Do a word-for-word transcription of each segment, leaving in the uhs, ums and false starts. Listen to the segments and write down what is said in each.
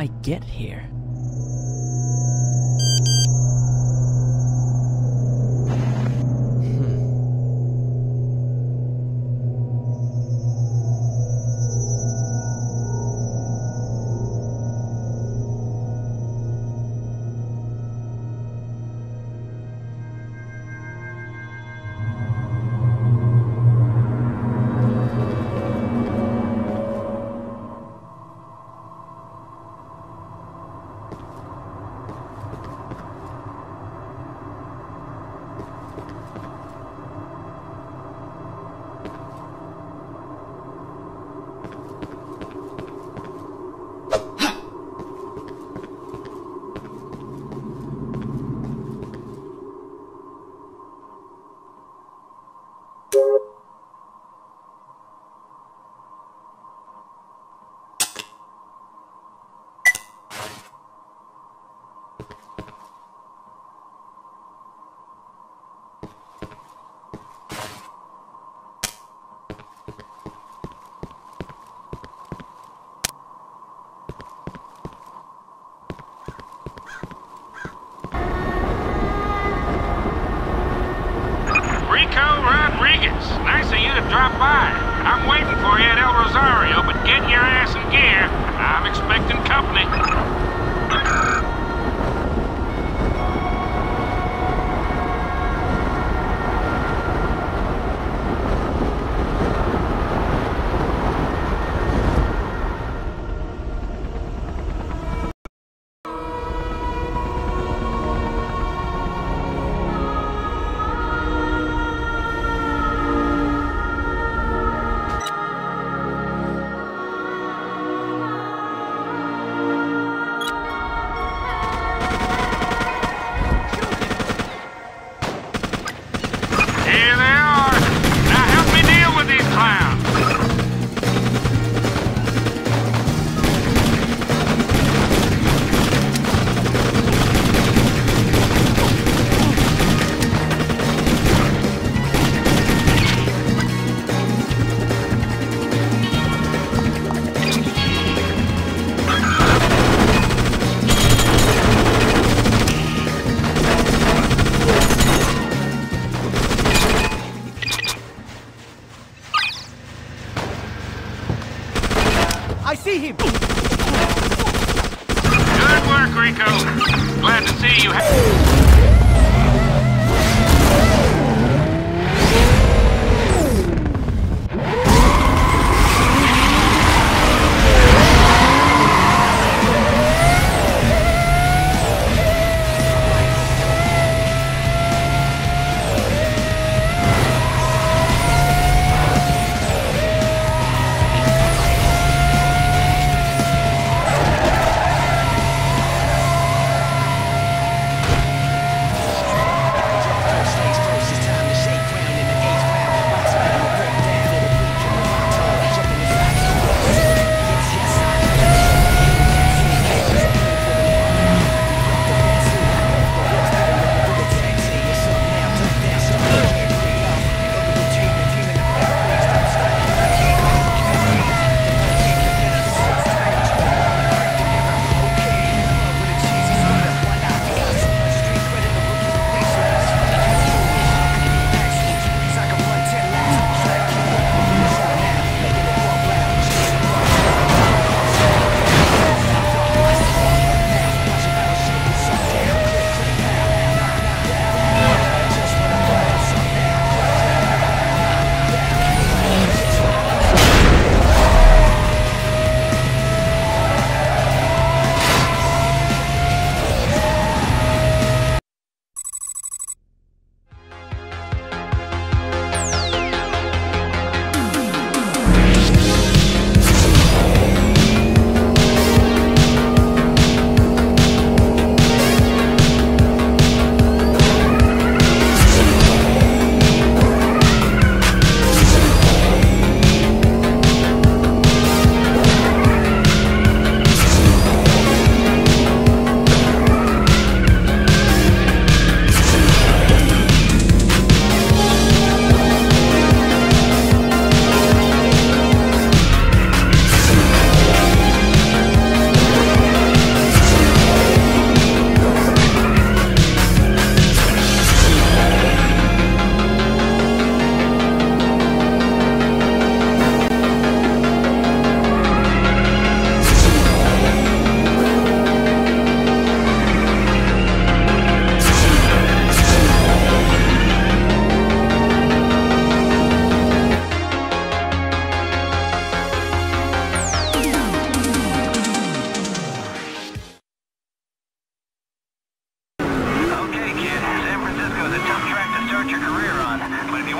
I get here? Nice of you to drop by. I'm waiting for you at El Rosario, but get your ass in gear. I'm expecting company. I see him! Good work, Rico! Glad to see you.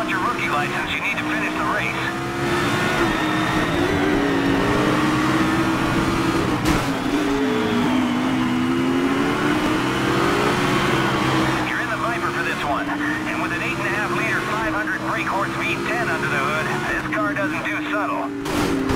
want your rookie license, you need to finish the race. Horse V ten under the hood. This car doesn't do subtle.